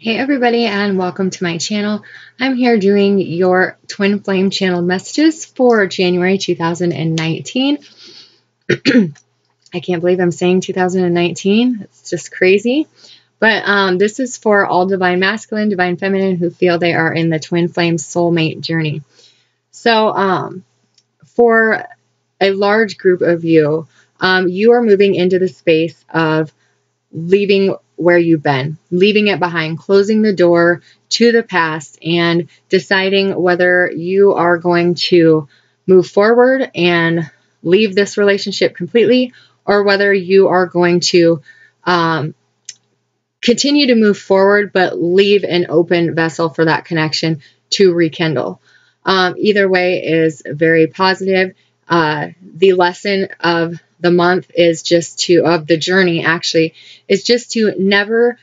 Hey everybody, and welcome to my channel. I'm here doing your Twin Flame channel messages for January 2019. I can't believe I'm saying 2019. It's just crazy. But this is for all divine masculine, divine feminine who feel they are in the Twin Flame soulmate journey. So for a large group of you, you are moving into the space of leaving where you've been, leaving it behind, closing the door to the past and deciding whether you are going to move forward and leave this relationship completely or whether you are going to continue to move forward but leave an open vessel for that connection to rekindle. Either way is very positive. The lesson of the month is just to, of the journey actually, is just to never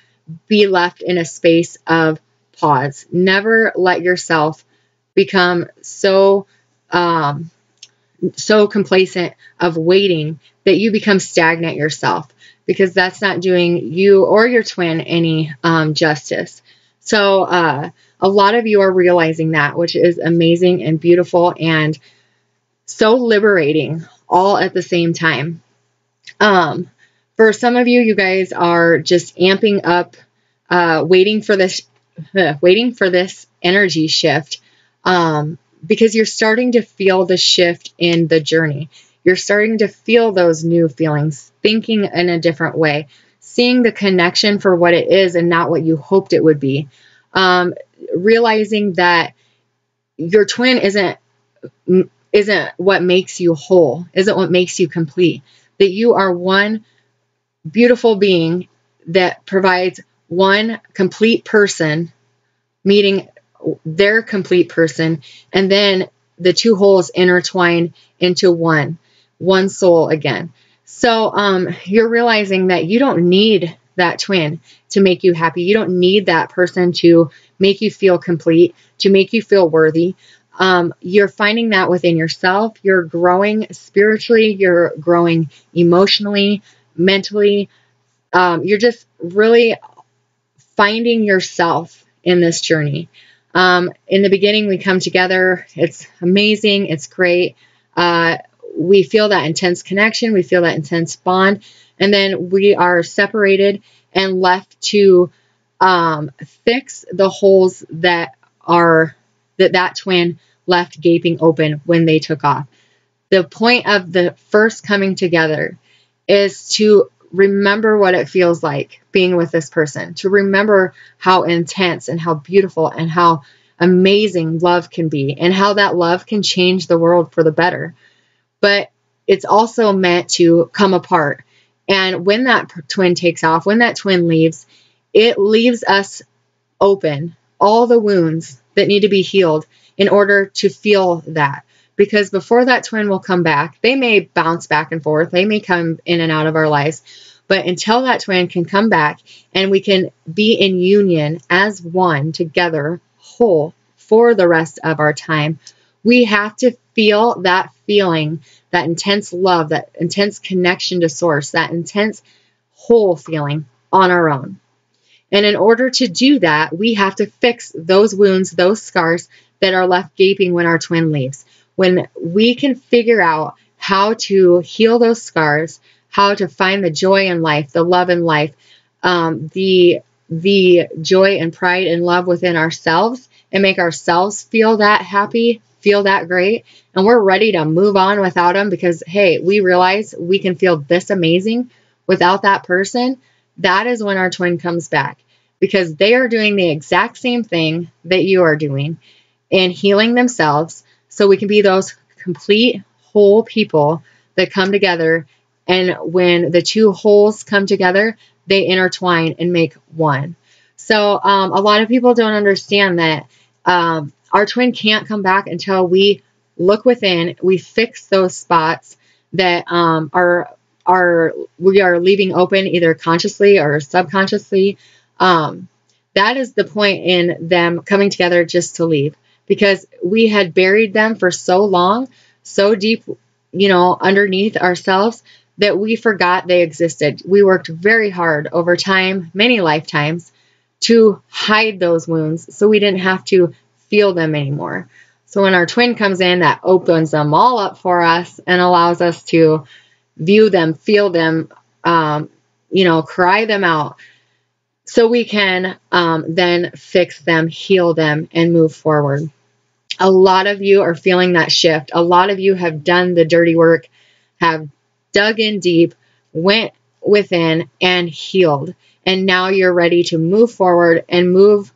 be left in a space of pause. Never let yourself become so complacent of waiting that you become stagnant yourself, because that's not doing you or your twin any justice. So a lot of you are realizing that, which is amazing and beautiful and so liberating all at the same time. For some of you, you guys are just amping up, waiting for this energy shift, because you're starting to feel the shift in the journey. You're starting to feel those new feelings, thinking in a different way, seeing the connection for what it is and not what you hoped it would be. Realizing that your twin isn't what makes you whole, isn't what makes you complete, that you are one beautiful being that provides one complete person, meeting their complete person, and then the two wholes intertwine into one soul again. So you're realizing that you don't need that twin to make you happy. You don't need that person to make you feel complete, to make you feel worthy. You're finding that within yourself. You're growing spiritually. You're growing emotionally, mentally. You're just really finding yourself in this journey. In the beginning, we come together. It's amazing. It's great. We feel that intense connection. We feel that intense bond. And then we are separated and left to fix the holes that are that twin left gaping open when they took off. The point of the first coming together is to remember what it feels like being with this person, to remember how intense and how beautiful and how amazing love can be and how that love can change the world for the better. But it's also meant to come apart. And when that twin takes off, when that twin leaves, it leaves us open, all the wounds that need to be healed in order to feel that. Because before that twin will come back, they may bounce back and forth. They may come in and out of our lives. But until that twin can come back and we can be in union as one together, whole, for the rest of our time, we have to feel that feeling, that intense love, that intense connection to source, that intense whole feeling on our own. And in order to do that, we have to fix those wounds, those scars that are left gaping when our twin leaves. When we can figure out how to heal those scars, how to find the joy in life, the love in life, the joy and pride and love within ourselves, and make ourselves feel that happy, feel that great, and we're ready to move on without them because, hey, we realize we can feel this amazing without that person. That is when our twin comes back, because they are doing the exact same thing that you are doing and healing themselves, so we can be those complete whole people that come together. And when the two wholes come together, they intertwine and make one. So a lot of people don't understand that our twin can't come back until we look within, we fix those spots that we are leaving open either consciously or subconsciously. That is the point in them coming together, just to leave, because we had buried them for so long, so deep, you know, underneath ourselves that we forgot they existed. We worked very hard over time, many lifetimes, to hide those wounds so we didn't have to feel them anymore. So when our twin comes in, that opens them all up for us and allows us to view them, feel them, cry them out, so we can then fix them, heal them, and move forward. A lot of you are feeling that shift. A lot of you have done the dirty work, have dug in deep, went within and healed. And now you're ready to move forward and move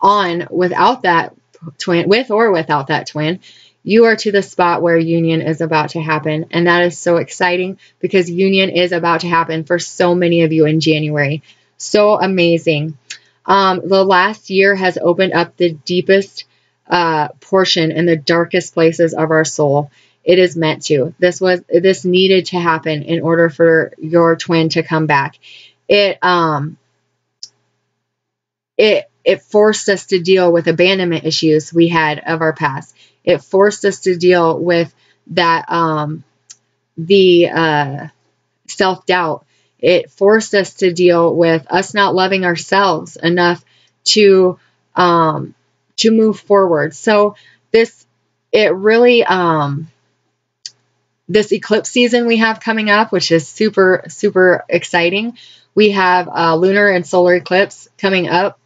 on without that twin, with or without that twin. You are to the spot where union is about to happen. And that is so exciting, because union is about to happen for so many of you in January. So amazing. The last year has opened up the deepest portion and the darkest places of our soul. It is meant to. This needed to happen in order for your twin to come back. It forced us to deal with abandonment issues we had of our past. It forced us to deal with that self-doubt. It forced us to deal with us not loving ourselves enough to move forward. So this eclipse season we have coming up, which is super, super exciting. We have a lunar and solar eclipse coming up.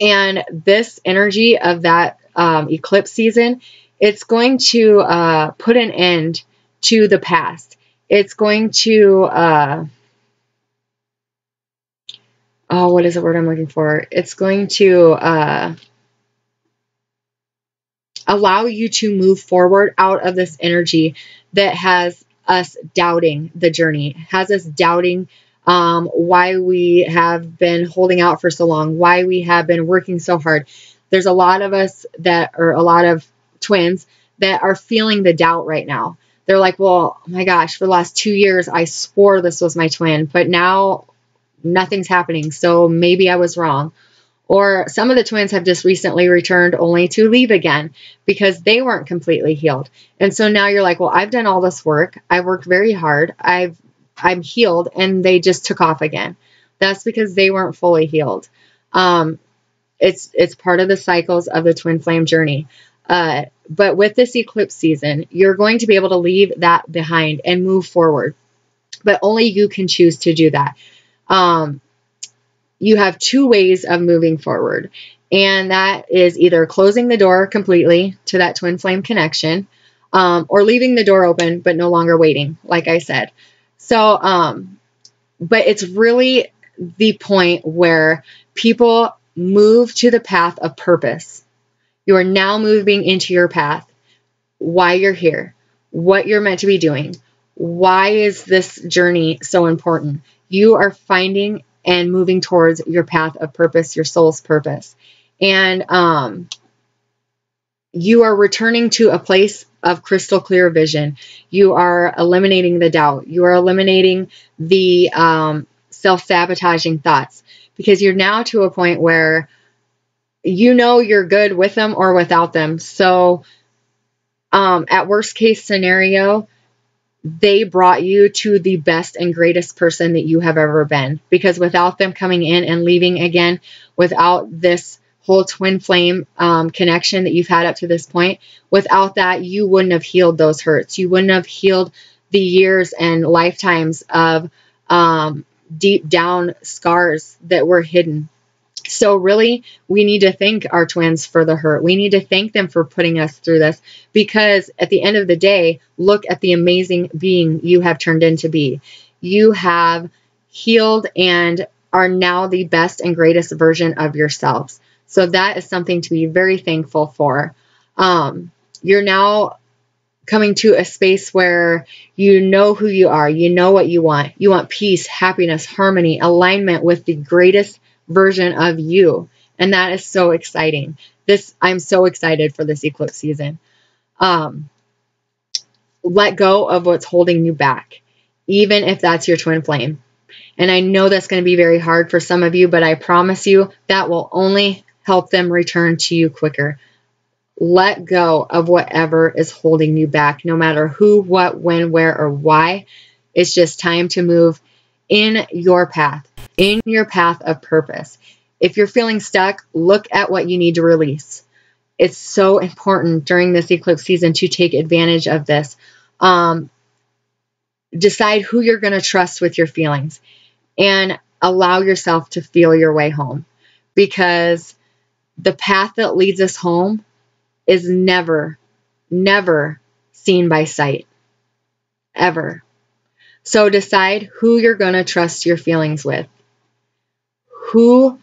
And this energy of that eclipse season, it's going to put an end to the past. It's going to, what is the word I'm looking for? It's going to allow you to move forward out of this energy that has us doubting the journey, has us doubting why we have been holding out for so long, why we have been working so hard. There's a lot of us that are a lot of twins that are feeling the doubt right now. They're like, well, oh my gosh, for the last 2 years, I swore this was my twin, but now nothing's happening. So maybe I was wrong. Or some of the twins have just recently returned only to leave again because they weren't completely healed. And so now you're like, well, I've done all this work. I worked very hard. I'm healed, and they just took off again. That's because they weren't fully healed. It's part of the cycles of the twin flame journey. But with this eclipse season, you're going to be able to leave that behind and move forward. But only you can choose to do that. You have two ways of moving forward. And that is either closing the door completely to that twin flame connection, or leaving the door open, but no longer waiting, like I said. So, but it's really the point where people move to the path of purpose. You are now moving into your path, why you're here, what you're meant to be doing. Why is this journey so important? You are finding and moving towards your path of purpose, your soul's purpose. And you are returning to a place of crystal clear vision. You are eliminating the doubt. You are eliminating the self-sabotaging thoughts, because you're now to a point where you know you're good with them or without them. So at worst case scenario, they brought you to the best and greatest person that you have ever been, because without them coming in and leaving again, without this whole twin flame connection that you've had up to this point, without that, you wouldn't have healed those hurts. You wouldn't have healed the years and lifetimes of deep down scars that were hidden. So really, we need to thank our twins for the hurt. We need to thank them for putting us through this, because at the end of the day, look at the amazing being you have turned into be. You have healed and are now the best and greatest version of yourselves. So that is something to be very thankful for. You're now coming to a space where you know who you are. You know what you want. You want peace, happiness, harmony, alignment with the greatest version of you. And that is so exciting. I'm so excited for this eclipse season. Let go of what's holding you back, even if that's your twin flame. And I know that's going to be very hard for some of you, but I promise you that will only help them return to you quicker. Let go of whatever is holding you back, no matter who, what, when, where, or why. It's just time to move in your path of purpose. If you're feeling stuck, look at what you need to release. It's so important during this eclipse season to take advantage of this. Decide who you're going to trust with your feelings and allow yourself to feel your way home, because the path that leads us home is never, never seen by sight, ever. So decide who you're going to trust your feelings with. Who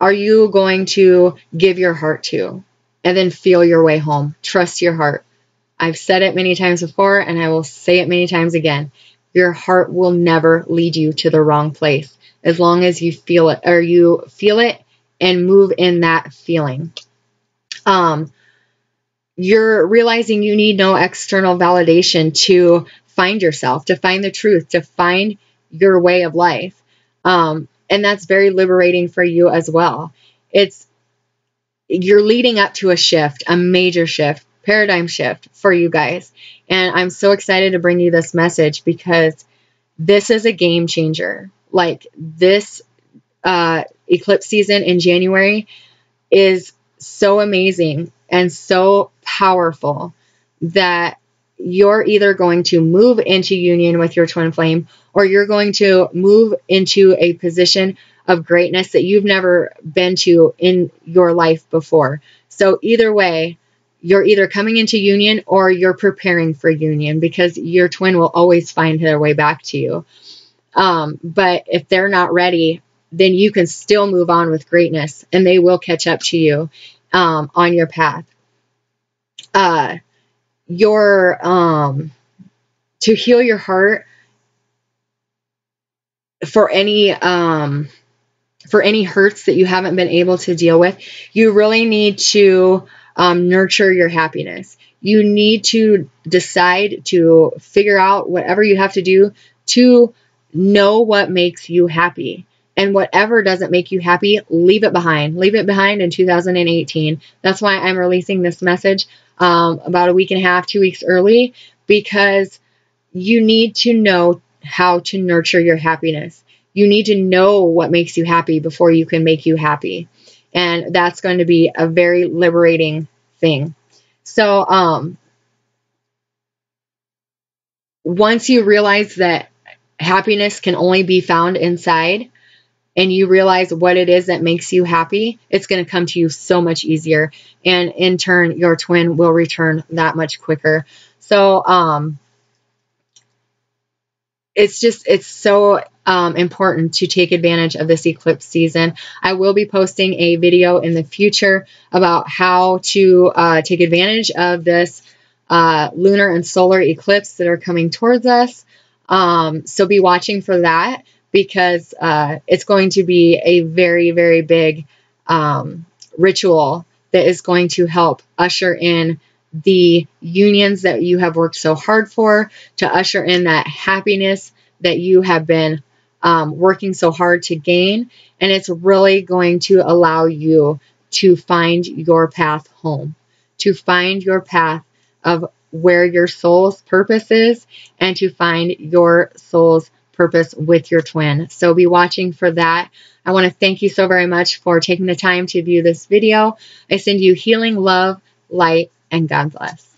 are you going to give your heart to? And then feel your way home. Trust your heart. I've said it many times before, and I will say it many times again. Your heart will never lead you to the wrong place as long as you feel it, or you feel it and move in that feeling. You're realizing you need no external validation to find yourself, to find the truth, to find your way of life. And that's very liberating for you as well. You're leading up to a shift, a major shift, paradigm shift for you guys. And I'm so excited to bring you this message, because this is a game changer. Like, this eclipse season in January is so amazing and so powerful that you're either going to move into union with your twin flame, or you're going to move into a position of greatness that you've never been to in your life before. So either way, you're either coming into union or you're preparing for union, because your twin will always find their way back to you. But if they're not ready, then you can still move on with greatness, and they will catch up to you on your path. To heal your heart for any hurts that you haven't been able to deal with, you really need to nurture your happiness. You need to decide to figure out whatever you have to do to know what makes you happy. And whatever doesn't make you happy, leave it behind. Leave it behind in 2018. That's why I'm releasing this message about a week and a half, 2 weeks early, because you need to know how to nurture your happiness. You need to know what makes you happy before you can make you happy. And that's going to be a very liberating thing. So once you realize that happiness can only be found inside, and you realize what it is that makes you happy, it's going to come to you so much easier. And in turn, your twin will return that much quicker. So it's so important to take advantage of this eclipse season. I will be posting a video in the future about how to take advantage of this lunar and solar eclipse that are coming towards us. So be watching for that, because it's going to be a very, very big ritual that is going to help usher in the unions that you have worked so hard for, to usher in that happiness that you have been working so hard to gain. And it's really going to allow you to find your path home, to find your path of where your soul's purpose is, and to find your soul's purpose with your twin. So be watching for that. I want to thank you so very much for taking the time to view this video. I send you healing, love, light, and God bless.